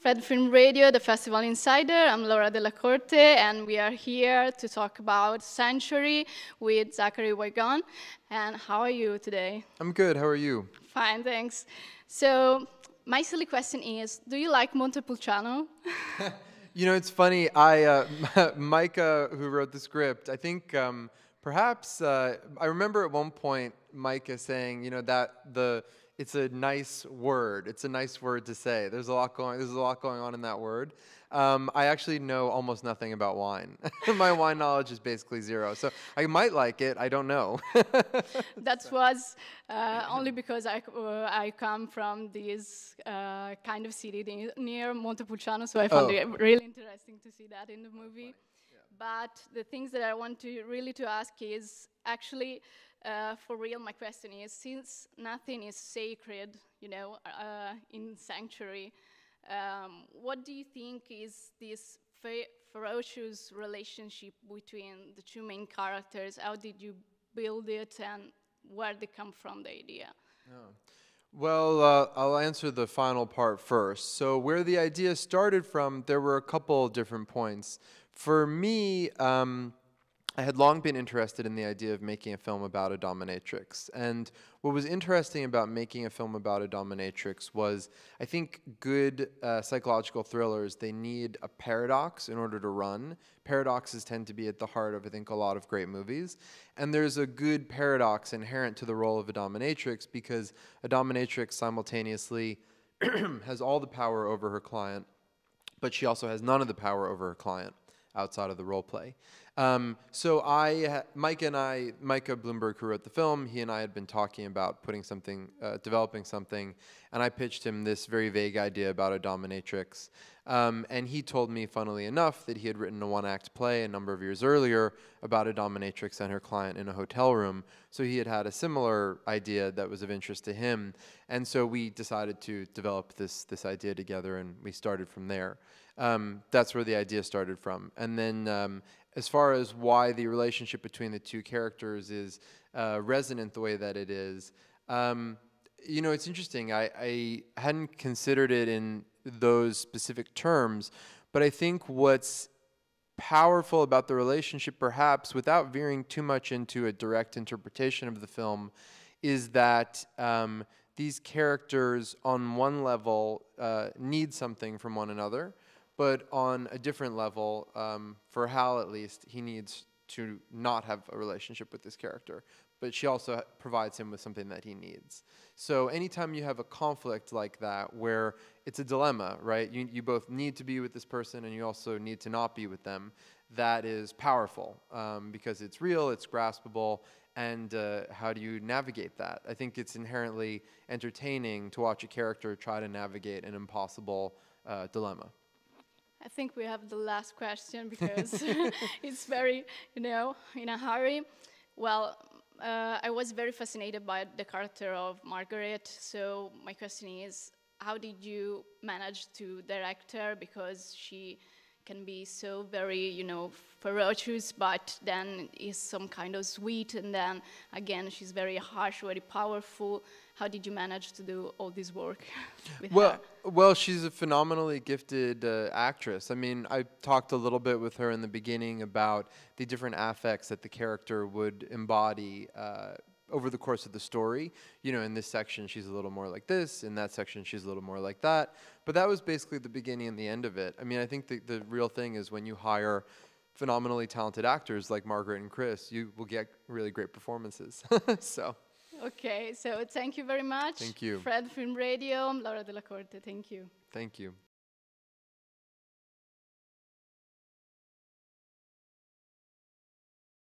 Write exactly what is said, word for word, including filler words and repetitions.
Fred Film Radio, the Festival Insider. I'm Laura De la Corte, and we are here to talk about Sanctuary with Zachary Wigon. And how are you today? I'm good. How are you? Fine, thanks. So my silly question is, do you like Montepulciano? You know, it's funny. I uh, Micah, who wrote the script, I think um, perhaps uh, I remember at one point Micah saying, you know, that the It's a nice word. It's a nice word to say. There's a lot going. There's a lot going on in that word. Um, I actually know almost nothing about wine. My wine knowledge is basically zero. So I might like it. I don't know. That so. was uh, only because I uh, I come from this uh, kind of city near Montepulciano, so I found oh. it really interesting to see that in the movie. Yeah. But the things that I want to really to ask is actually. Uh, for real, my question is, since nothing is sacred, you know, uh, in Sanctuary, um, what do you think is this fe ferocious relationship between the two main characters? How did you build it, and where did it come from, the idea? Oh. Well, uh, I'll answer the final part first. So where the idea started from, there were a couple different points. For me, um, I had long been interested in the idea of making a film about a dominatrix. And what was interesting about making a film about a dominatrix was, I think good uh, psychological thrillers, they need a paradox in order to run. Paradoxes tend to be at the heart of, I think, a lot of great movies. And there's a good paradox inherent to the role of a dominatrix, because a dominatrix simultaneously has all the power over her client, but she also has none of the power over her client outside of the role play. Um, so I, Micah and I, Micah Bloomberg, who wrote the film, he and I had been talking about putting something, uh, developing something, and I pitched him this very vague idea about a dominatrix. Um, and he told me, funnily enough, that he had written a one-act play a number of years earlier about a dominatrix and her client in a hotel room. So he had had a similar idea that was of interest to him. And so we decided to develop this, this idea together, and we started from there. Um, that's where the idea started from. And then um, as far as why the relationship between the two characters is uh, resonant the way that it is, um, you know, it's interesting. I, I hadn't considered it in those specific terms, but I think what's powerful about the relationship, perhaps without veering too much into a direct interpretation of the film, is that um, these characters on one level uh, need something from one another. But on a different level, um, for Hal at least, he needs to not have a relationship with this character. But she also provides him with something that he needs. So anytime you have a conflict like that, where it's a dilemma, right? You, you both need to be with this person, and you also need to not be with them. That is powerful, um, because it's real, it's graspable, and uh, how do you navigate that? I think it's inherently entertaining to watch a character try to navigate an impossible uh, dilemma. I think we have the last question because it's very, you know, in a hurry. Well, uh, I was very fascinated by the character of Margaret. So my question is, how did you manage to direct her? Because she can be so very, you know, ferocious, but then is some kind of sweet. And then, again, she's very harsh, very powerful. How did you manage to do all this work with well, her? Well, she's a phenomenally gifted uh, actress. I mean, I talked a little bit with her in the beginning about the different affects that the character would embody uh, over the course of the story. You know, in this section, she's a little more like this. In that section, she's a little more like that. But that was basically the beginning and the end of it. I mean, I think the, the real thing is when you hire phenomenally talented actors like Margaret and Chris, you will get really great performances. So. Okay, so thank you very much. Thank you. Fred Film Radio, I'm Laura De la Corte, thank you. Thank you.